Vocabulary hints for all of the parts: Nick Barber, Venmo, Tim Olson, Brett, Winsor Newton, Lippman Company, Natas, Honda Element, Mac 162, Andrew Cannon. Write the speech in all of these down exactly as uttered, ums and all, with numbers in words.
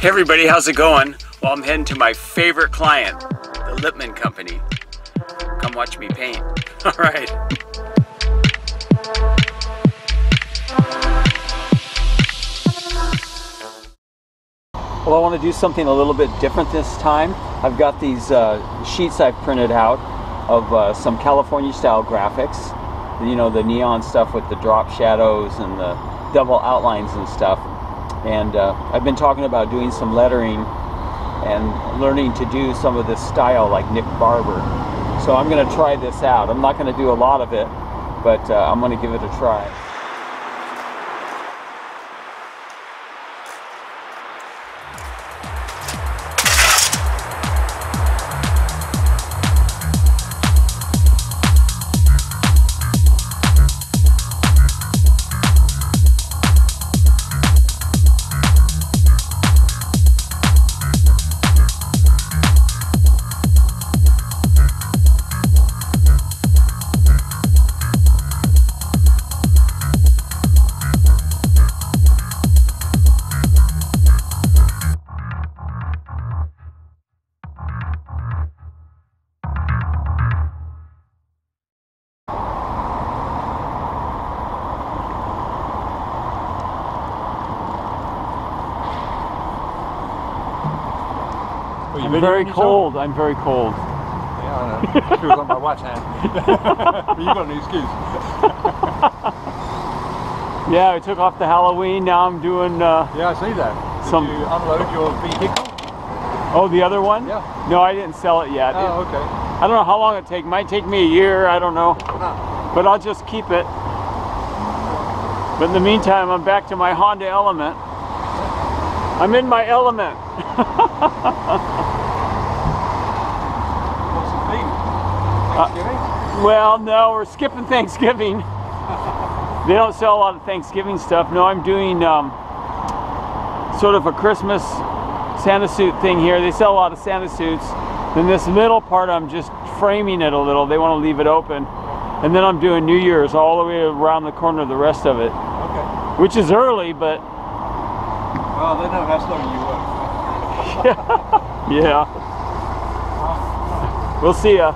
Hey everybody, how's it going? Well, I'm heading to my favorite client, the Lippman Company. Come watch me paint. All right. Well, I want to do something a little bit different this time. I've got these uh, sheets I've printed out of uh, some California style graphics. You know, the neon stuff with the drop shadows and the double outlines and stuff. And uh, I've been talking about doing some lettering and learning to do some of this style like Nick Barber. So I'm going to try this out. I'm not going to do a lot of it, but uh, I'm going to give it a try. I'm very cold. I'm very cold. Yeah, I know. She was on my watch hand. But you got an excuse. Yeah, I took off the Halloween. Now I'm doing. Uh, yeah, I see that. Did some... you unload your vehicle? Oh, the other one? Yeah. No, I didn't sell it yet. Oh, okay. I don't know how long it take. Might take me a year. I don't know. Huh. But I'll just keep it. But in the meantime, I'm back to my Honda Element. I'm in my element. Uh, well, no, we're skipping Thanksgiving. They don't sell a lot of Thanksgiving stuff. No, I'm doing um, sort of a Christmas Santa suit thing here. They sell a lot of Santa suits. Then this middle part, I'm just framing it a little. They want to leave it open. And then I'm doing New Year's all the way around the corner of the rest of it. Okay. Which is early, but... Well, they know how slow you work. Yeah. We'll see ya.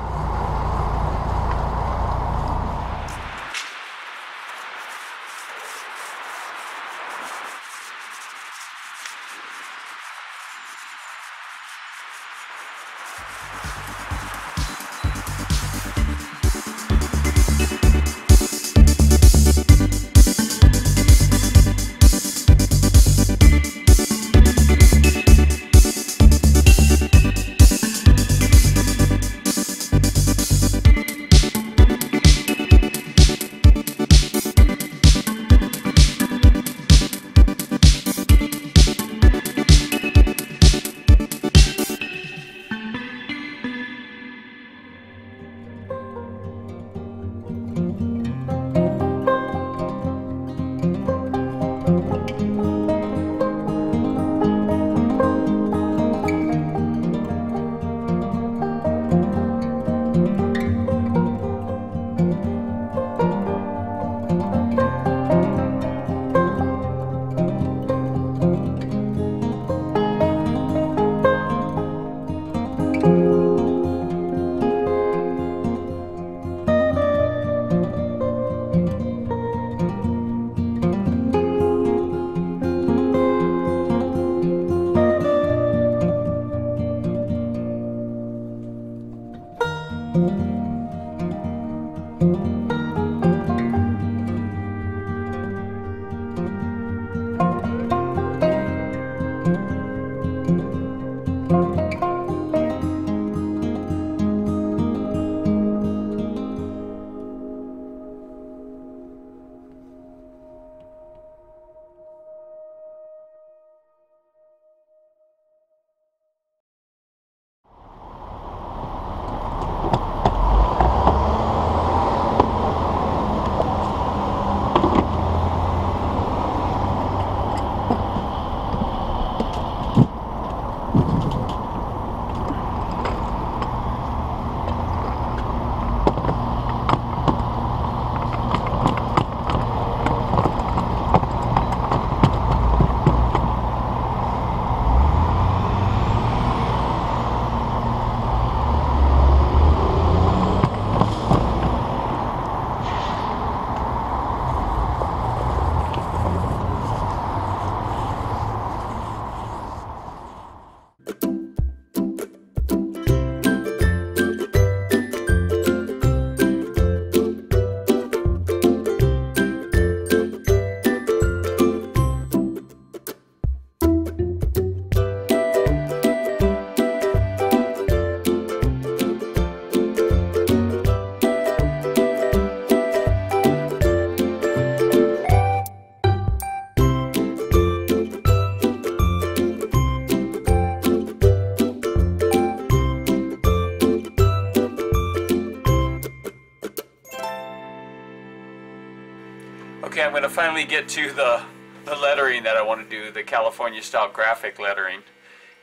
I'm going to finally get to the, the lettering that I want to do, the California style graphic lettering.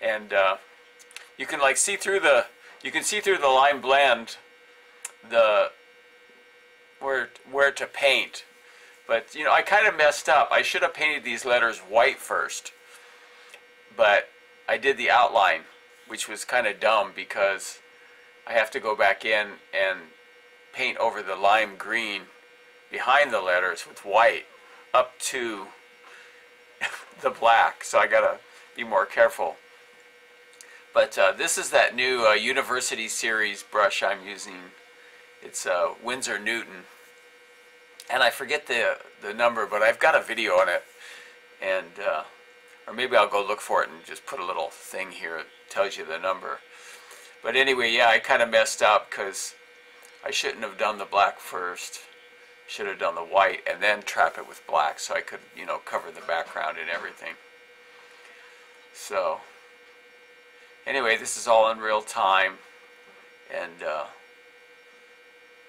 And uh, you can like see through the, you can see through the line blend the where where to paint. But you know, I kind of messed up. I should have painted these letters white first, but I did the outline, which was kind of dumb because I have to go back in and paint over the lime green behind the letters with white up to the black. So I gotta be more careful. But uh, this is that new uh, University Series brush I'm using. It's uh, Winsor Newton, and I forget the the number, but I've got a video on it, and uh, or maybe I'll go look for it and just put a little thing here that tells you the number. But anyway, yeah, I kind of messed up because I shouldn't have done the black first. Should have done the white and then trap it with black, so I could, you know, cover the background and everything. So anyway, this is all in real time, and uh,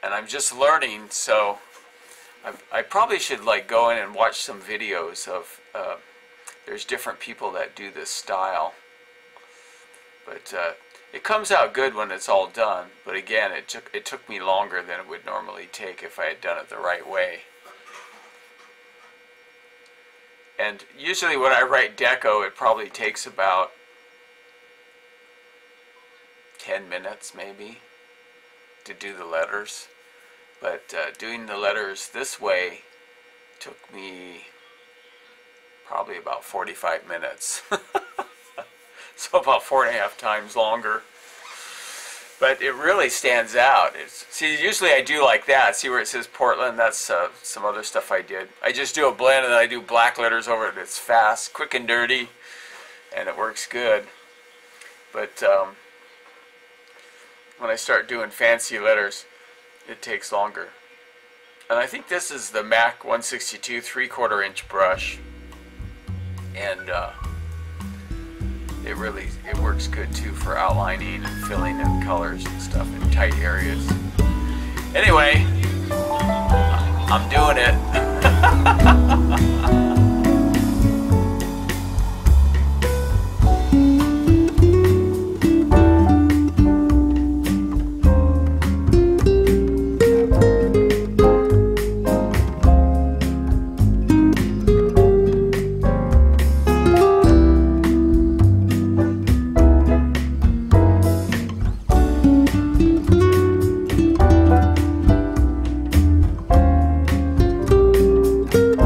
and I'm just learning, so I've, I probably should like go in and watch some videos of uh, there's different people that do this style. But uh, it comes out good when it's all done, but again, it took it took me longer than it would normally take if I had done it the right way. And usually when I write deco, it probably takes about ten minutes maybe to do the letters, but uh, doing the letters this way took me probably about forty-five minutes. So about four and a half times longer, but it really stands out. It's, see, usually I do like that. See where it says Portland? That's uh, some other stuff I did. I just do a blend and then I do black letters over it. It's fast, quick and dirty, and it works good. But um, when I start doing fancy letters, it takes longer. And I think this is the Mac one sixty-two three-quarter inch brush, and uh, it really it works good too for outlining and filling in colors and stuff in tight areas. Anyway, I'm doing it. Thank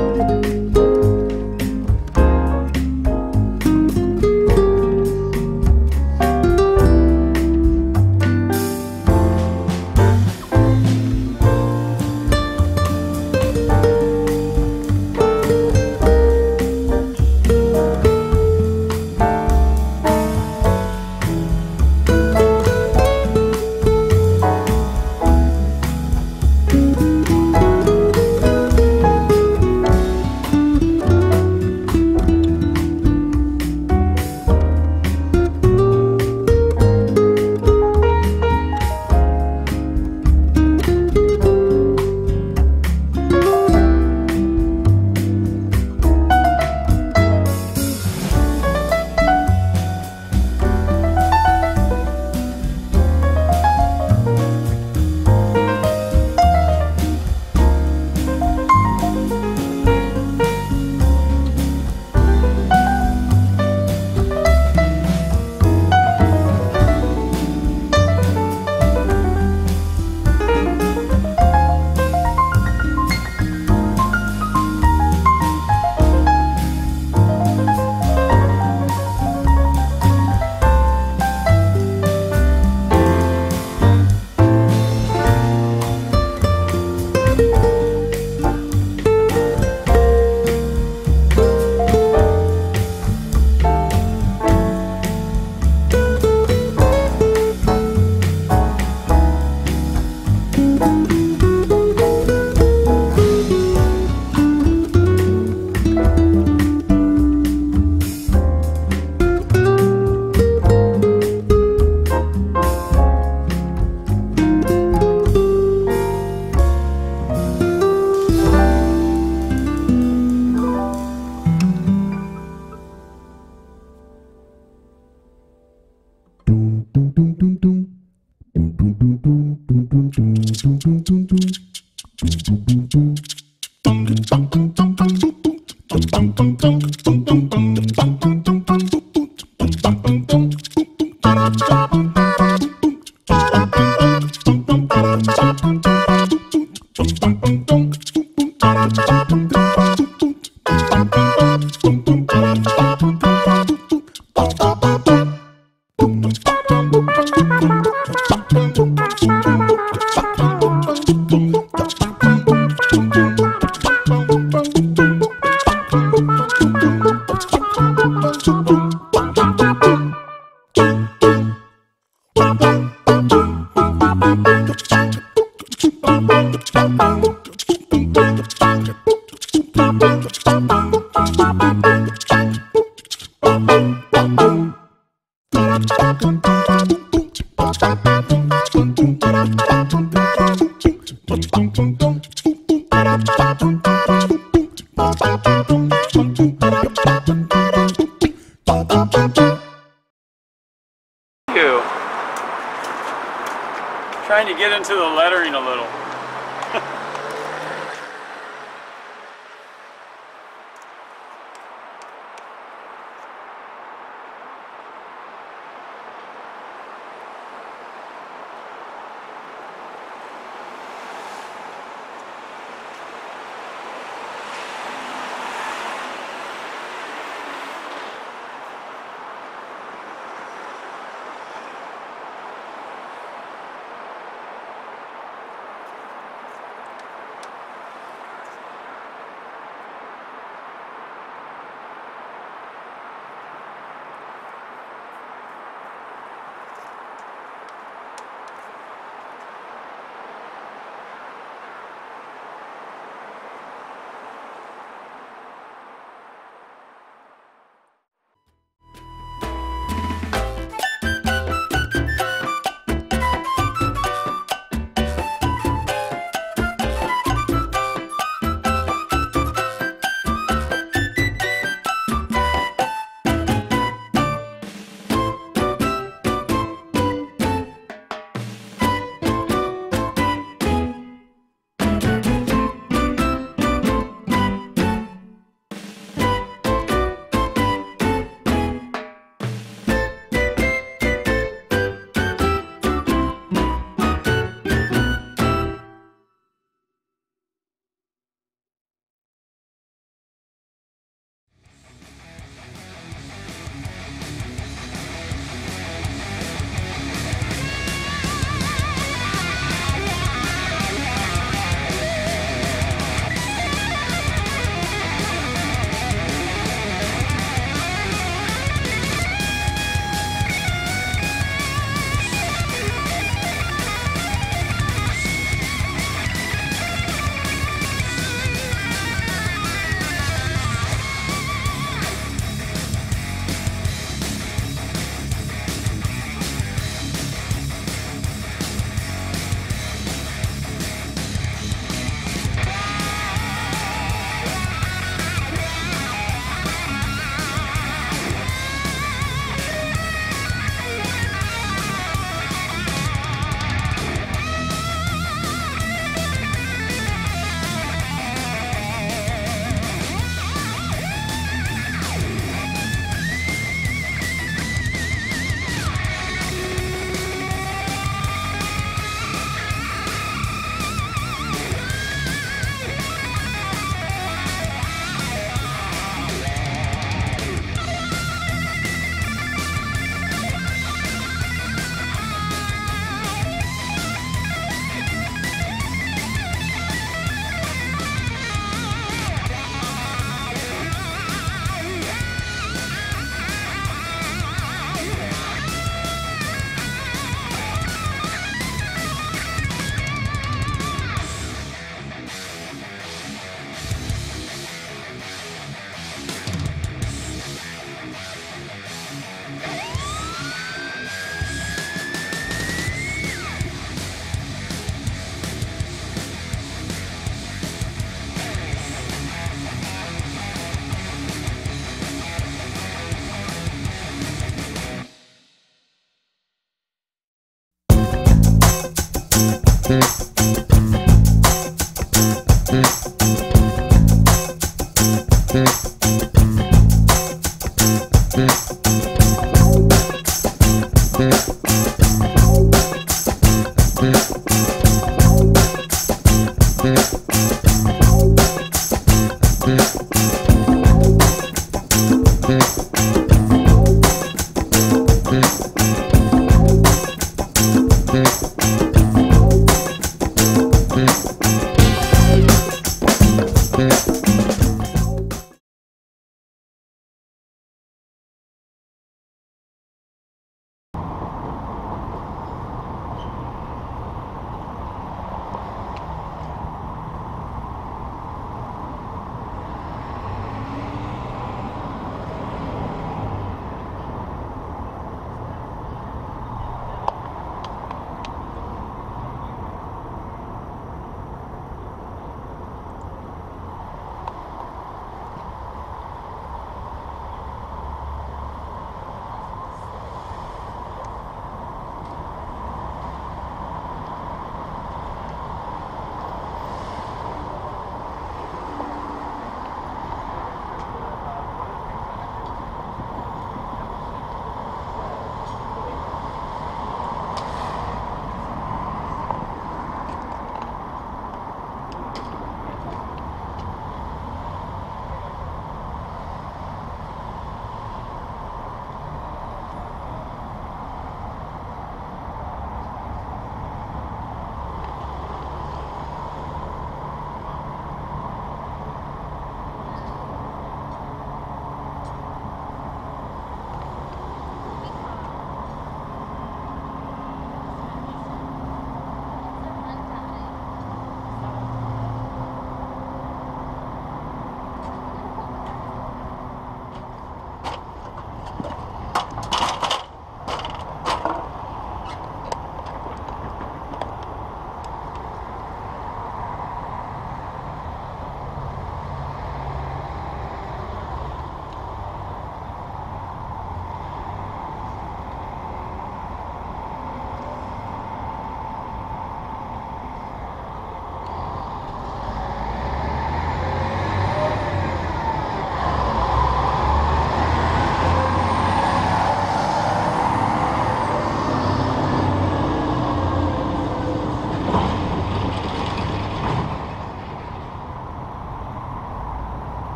you. Trying to get into the lettering a little.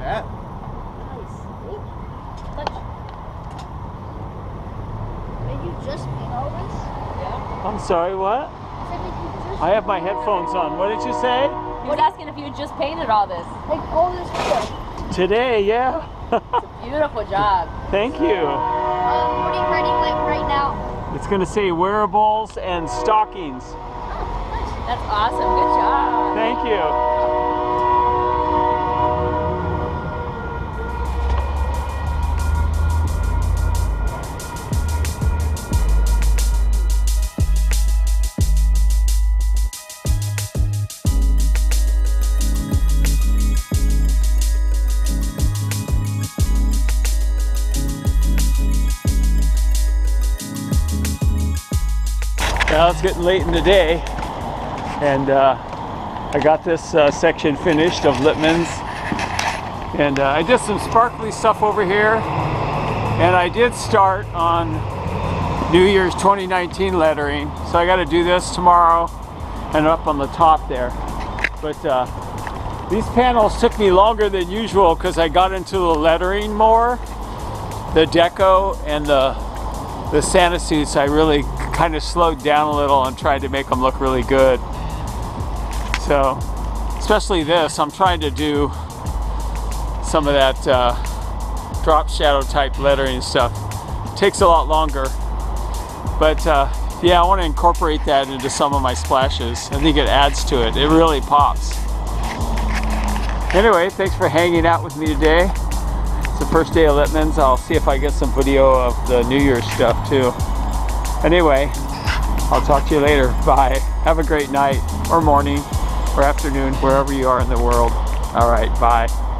that. Nice. Oop. Touch. Did you just paint all this? Yeah. I'm sorry, what? I said, did you just I have my headphones on. What did you say? He was asking if you just painted all this. Like all this wood. Today, yeah. It's a beautiful job. Thank so, you. Um, what are you writing like right now? It's going to say wearables and stockings. That's awesome. Good job. Thank you. Well, it's getting late in the day. And uh, I got this uh, section finished of Lippman's. And uh, I did some sparkly stuff over here. And I did start on New Year's twenty nineteen lettering. So I got to do this tomorrow and up on the top there. But uh, these panels took me longer than usual because I got into the lettering more. The deco and the, the Sanosuits, I really kind of slowed down a little and tried to make them look really good. So, especially this, I'm trying to do some of that uh, drop shadow type lettering stuff. It takes a lot longer, but uh, yeah, I want to incorporate that into some of my splashes. I think it adds to it. It really pops. Anyway, thanks for hanging out with me today. It's the first day of Lippman's. I'll see if I get some video of the New Year's stuff too. Anyway, I'll talk to you later. Bye. Have a great night or morning. Or afternoon, wherever you are in the world. All right, bye.